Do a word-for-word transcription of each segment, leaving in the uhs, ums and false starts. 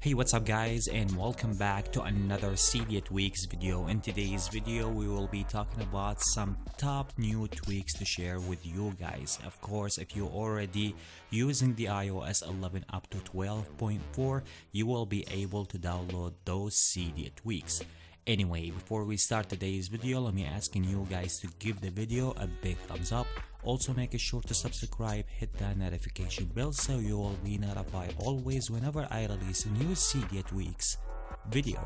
Hey, what's up guys, and welcome back to another Cydia tweaks video. In today's video we will be talking about some top new tweaks to share with you guys. Of course, if you're already using the iOS eleven up to twelve point four, you will be able to download those Cydia tweaks. Anyway, before we start today's video, let me asking you guys to give the video a big thumbs up. Also make sure to subscribe, hit that notification bell so you will be notified always whenever I release a new Cydia tweaks video.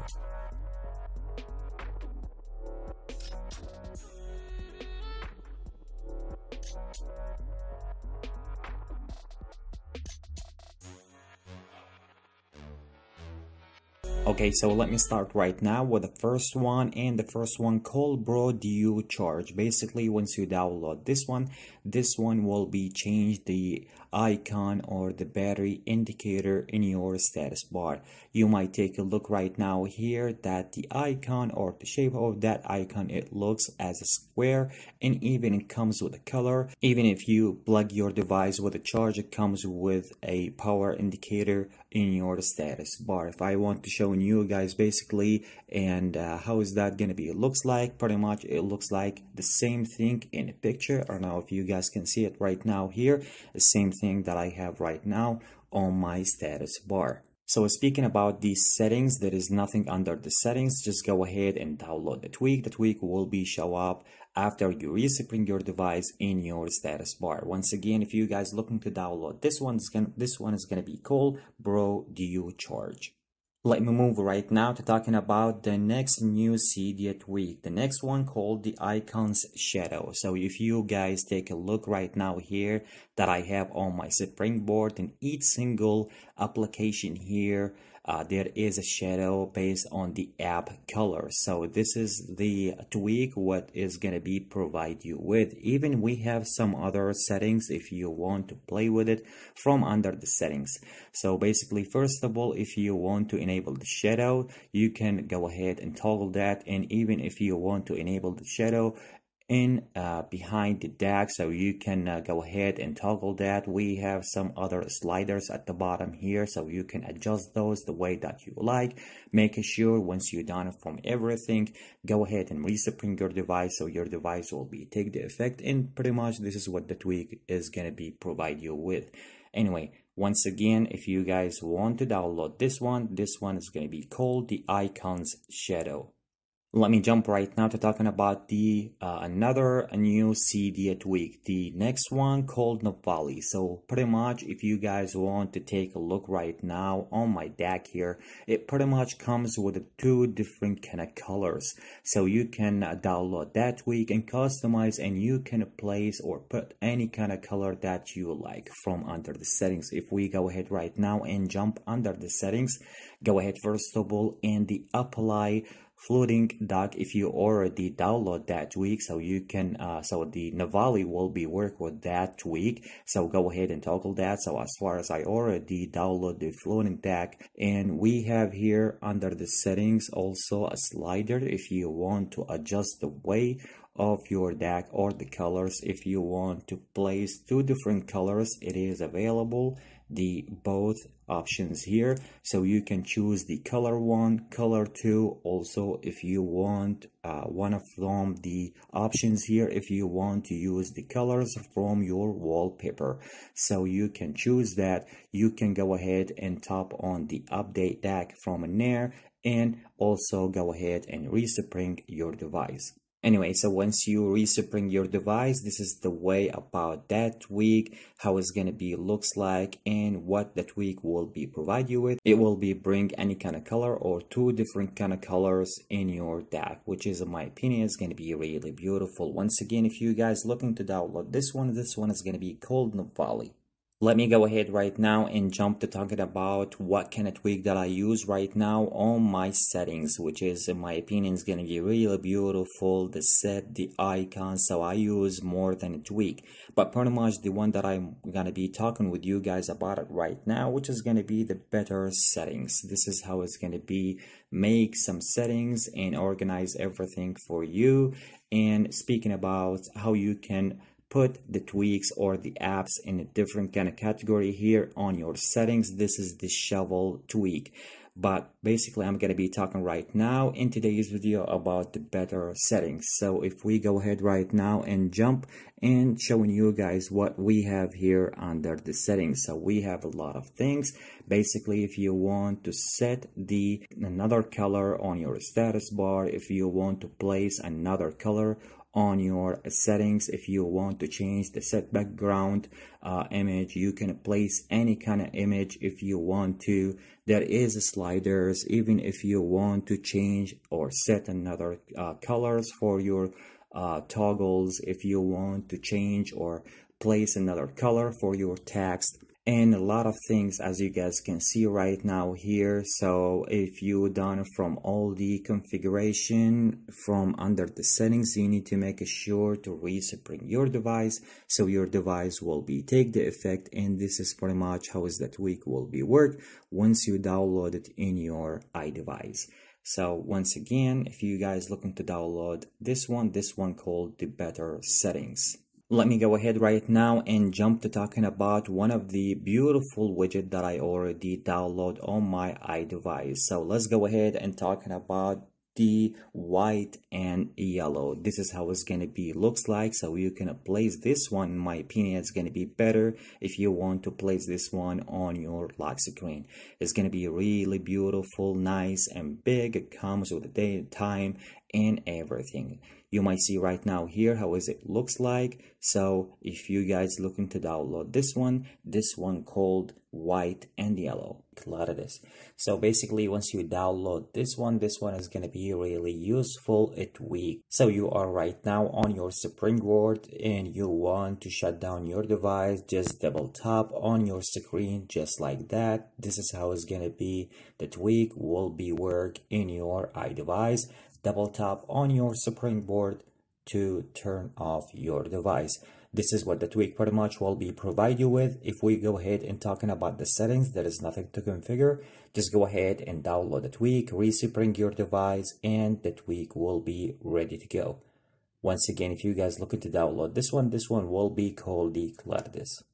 Okay, so let me start right now with the first one, and the first one called BroDoYouCharge. Basically, once you download this one, this one will be changed the icon or the battery indicator in your status bar. You might take a look right now here that the icon or the shape of that icon, it looks as a square, and even it comes with a color. Even if you plug your device with a charge, it comes with a power indicator in your status bar. If I want to show you guys basically and uh, how is that gonna be, it looks like pretty much it looks like the same thing in a picture. I don't know if you guys can see it right now here, the same thing that I have right now on my status bar. So speaking about these settings, there is nothing under the settings. Just go ahead and download the tweak. The tweak will be show up after you respring your device in your status bar. Once again, if you guys looking to download this one, this one is gonna be called BroDoYouCharge. Let me move right now to talking about the next new Cydia tweak. The next one called the icons shadow. So if you guys take a look right now here that I have on my springboard, and each single application here, Uh, there is a shadow based on the app color. So this is the tweak what is going to be provide you with. Even we have some other settings if you want to play with it from under the settings. So basically, first of all, if you want to enable the shadow, you can go ahead and toggle that. And even if you want to enable the shadow in uh, behind the deck, so you can uh, go ahead and toggle that. We have some other sliders at the bottom here, so you can adjust those the way that you like. Make sure once you're done from everything, go ahead and respring your device so your device will be take the effect, and pretty much this is what the tweak is going to be provide you with. Anyway, once again, if you guys want to download this one, this one is going to be called the icons shadow. Let me jump right now to talking about the uh, another new Cydia tweak. The next one called Navale. So pretty much if you guys want to take a look right now on my deck here, it pretty much comes with two different kind of colors. So you can download that tweak and customize, and you can place or put any kind of color that you like from under the settings. If we go ahead right now and jump under the settings, go ahead first of all and the apply floating dock. If you already download that tweak, so you can uh, so the Navale will be work with that tweak, so go ahead and toggle that. So as far as I already download the floating dock, and we have here under the settings also a slider if you want to adjust the way of your deck or the colors. If you want to place two different colors, it is available the both options here, so you can choose the color one, color two. Also if you want uh, one of from the options here, if you want to use the colors from your wallpaper, so you can choose that. You can go ahead and tap on the update deck from there, and also go ahead and respring your device. Anyway, so once you respring your device, this is the way about that tweak, how it's gonna be looks like, and what the tweak will be provide you with. It will be bring any kind of color or two different kind of colors in your deck, which is in my opinion is gonna be really beautiful. Once again, if you guys looking to download this one, this one is gonna be called Navale. Let me go ahead right now and jump to talking about what kind of tweak that I use right now on my settings, which is, in my opinion, is going to be really beautiful, the set, the icons. So I use more than a tweak, but pretty much the one that I'm going to be talking with you guys about it right now, which is going to be the better settings. This is how it's going to be, make some settings and organize everything for you. And speaking about how you can put the tweaks or the apps in a different kind of category here on your settings, this is the shovel tweak. But basically I'm going to be talking right now in today's video about the better settings. So if we go ahead right now and jump and showing you guys what we have here under the settings. So we have a lot of things. Basically, if you want to set the another color on your status bar, if you want to place another color on your settings, if you want to change the set background uh, image, you can place any kind of image if you want to. There is sliders, even if you want to change or set another uh, colors for your uh, toggles, if you want to change or place another color for your text, and a lot of things, as you guys can see right now here. So if you done from all the configuration from under the settings, you need to make sure to respring your device so your device will be take the effect. And this is pretty much how is that tweak will be work once you download it in your iDevice. So once again, if you guys looking to download this one, this one called the Better Settings. Let me go ahead right now and jump to talking about one of the beautiful widget that I already download on my iDevice. So let's go ahead and talking about the white and yellow. This is how it's going to be looks like. So you can place this one, in my opinion, it's going to be better if you want to place this one on your lock screen. It's going to be really beautiful, nice and big. It comes with the daytime and everything. You might see right now here how is it looks like. So if you guys looking to download this one, this one called white and yellow, Clauditus. So basically once you download this one, this one is going to be really useful a tweak. So you are right now on your springboard and you want to shut down your device, just double tap on your screen just like that. This is how it's going to be the tweak will be work in your iDevice. Double tap on your springboard to turn off your device. This is what the tweak pretty much will be provide you with. If we go ahead and talking about the settings, there is nothing to configure. Just go ahead and download the tweak, respring your device, and the tweak will be ready to go. Once again, if you guys looking to download this one, this one will be called the Clauditus.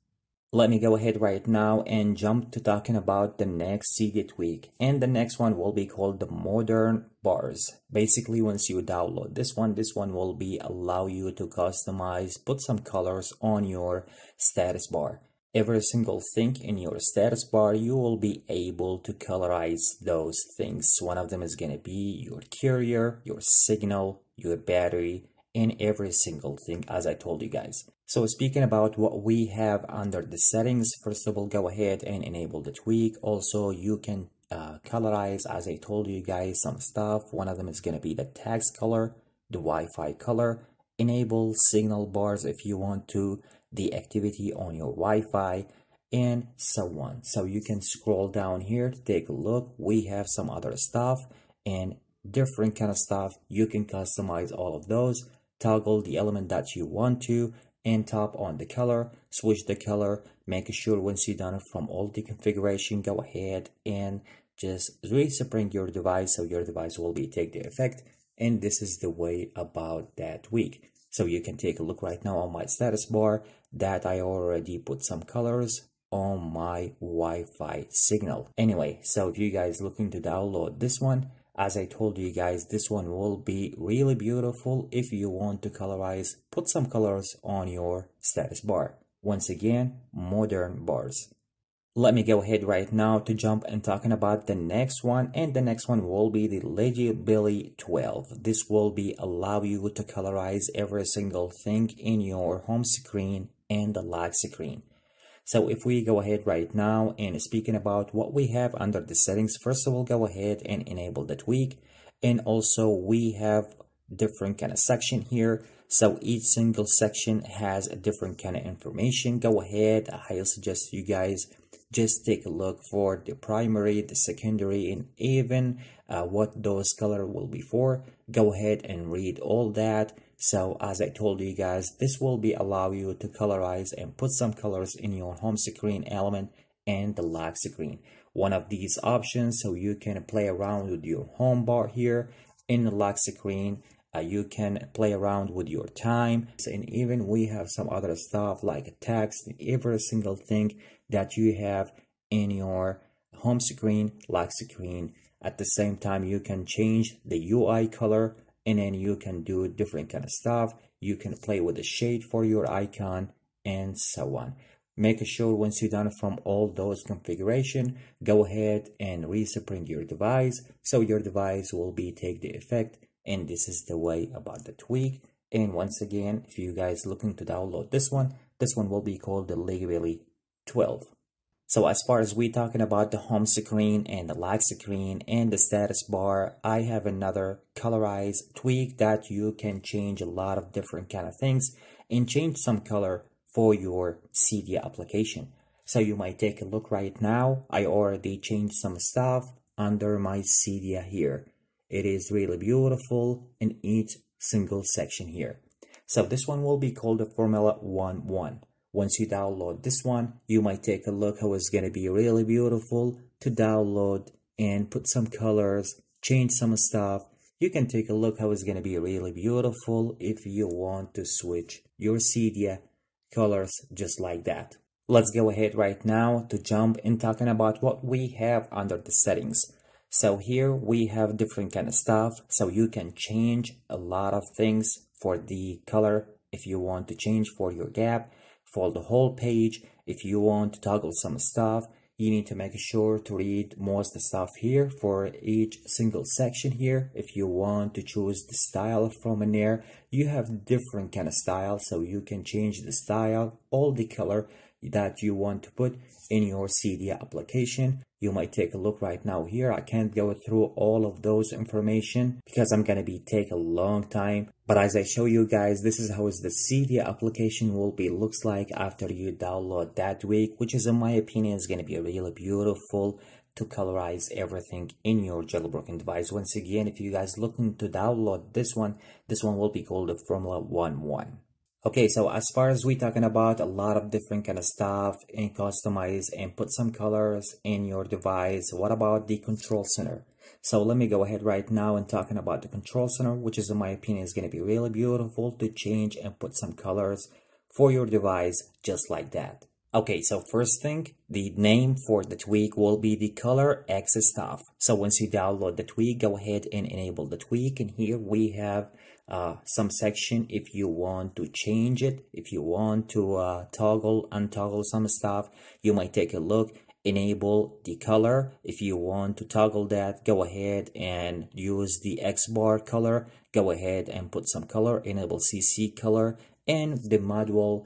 Let me go ahead right now and jump to talking about the next Cydia tweak, and the next one will be called the Modern Bars. Basically, once you download this one, this one will be allow you to customize, put some colors on your status bar. Every single thing in your status bar, you will be able to colorize those things. One of them is going to be your carrier, your signal, your battery, in every single thing, as I told you guys. So speaking about what we have under the settings, first of all, go ahead and enable the tweak. Also, you can uh, colorize, as I told you guys, some stuff. One of them is going to be the text color, the Wi-Fi color, enable signal bars if you want to, the activity on your Wi-Fi, and so on. So you can scroll down here to take a look. We have some other stuff and different kind of stuff. You can customize all of those. Toggle the element that you want to and tap on the color, switch the color. Make sure once you're done from all the configuration, go ahead and just respring your device so your device will be take the effect. And this is the way about that tweak. So you can take a look right now on my status bar that I already put some colors on my Wi-Fi signal. Anyway, so if you guys looking to download this one, as I told you guys, this one will be really beautiful if you want to colorize, put some colors on your status bar. Once again, Modern Bars. Let me go ahead right now to jump and talking about the next one, and the next one will be the LegiBilly twelve. This will be allow you to colorize every single thing in your home screen and the lock screen. So if we go ahead right now and speaking about what we have under the settings, first of all, go ahead and enable the tweak. And also we have different kind of section here. So each single section has a different kind of information. Go ahead, I highly suggest you guys just take a look for the primary, the secondary, and even uh, what those color will be for. Go ahead and read all that. So as I told you guys, this will be allow you to colorize and put some colors in your home screen element and the lock screen. One of these options, so you can play around with your home bar here in the lock screen. Uh, you can play around with your time, and even we have some other stuff like text, every single thing that you have in your home screen, lock screen. At the same time, you can change the U I color, and then you can do different kind of stuff. You can play with the shade for your icon and so on. Make sure once you're done from all those configuration, go ahead and reseparate your device, so your device will be take the effect. And this is the way about the tweak. And once again, if you guys looking to download this one, this one will be called the LegiBilly twelve. So as far as we talking about the home screen and the lock screen and the status bar, I have another colorize tweak that you can change a lot of different kind of things and change some color for your Cydia application. So you might take a look right now. I already changed some stuff under my Cydia here. It is really beautiful in each single section here. So this one will be called the Formula One One. Once you download this one, you might take a look how it's going to be really beautiful to download and put some colors, change some stuff. You can take a look how it's going to be really beautiful if you want to switch your Cydia colors just like that. Let's go ahead right now to jump in talking about what we have under the settings. So here we have different kind of stuff, so you can change a lot of things for the color if you want to change for your gap, for the whole page. If you want to toggle some stuff, you need to make sure to read most stuff here for each single section here. If you want to choose the style from in there, you have different kind of style, so you can change the style, all the color that you want to put in your Cydia application. You might take a look right now here. I can't go through all of those information because I'm going to be take a long time, but as I show you guys, this is how is the Cydia application will be looks like after you download that week, which is in my opinion is going to be really beautiful to colorize everything in your jailbroken device. Once again, if you guys looking to download this one, this one will be called the Formula One One. Okay, so as far as we talking about a lot of different kind of stuff and customize and put some colors in your device, what about the control center? So let me go ahead right now and talking about the control center, which is in my opinion is going to be really beautiful to change and put some colors for your device just like that. Okay, so first thing, the name for the tweak will be the color X stuff. So once you download the tweak, go ahead and enable the tweak, and here we have Uh, some section if you want to change it, if you want to uh, toggle, untoggle some stuff. You might take a look, enable the color. If you want to toggle that, go ahead and use the X bar color, go ahead and put some color, enable C C color, and the module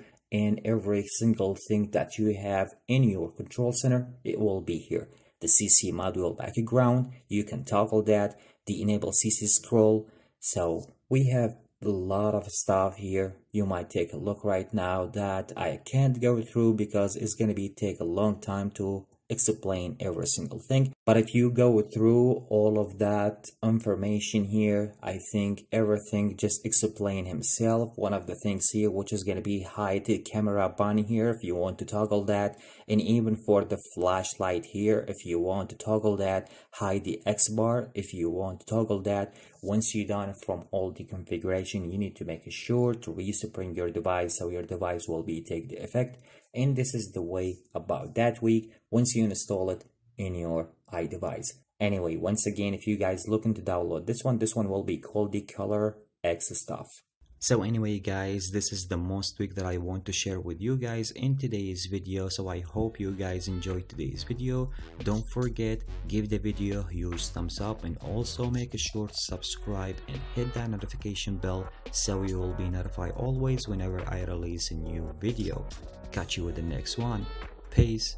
and every single thing that you have in your control center, it will be here. The C C module background, you can toggle that, the enable C C scroll. So we have a lot of stuff here. You might take a look right now that I can't go through because it's going to be take a long time to explain every single thing. But if you go through all of that information here, I think everything just explain himself. One of the things here, which is going to be hide the camera button here, if you want to toggle that, and even for the flashlight here, if you want to toggle that, hide the X bar, if you want to toggle that. Once you're done from all the configuration, you need to make sure to respring your device so your device will be take the effect. And this is the way about that week once you install it in your iDevice. Anyway, once again, if you guys looking to download this one, this one will be called the color X stuff. So anyway guys, this is the most tweak that I want to share with you guys in today's video. So I hope you guys enjoyed today's video. Don't forget, give the video a huge thumbs up, and also make sure to subscribe and hit that notification bell so you will be notified always whenever I release a new video. Catch you with the next one. Peace.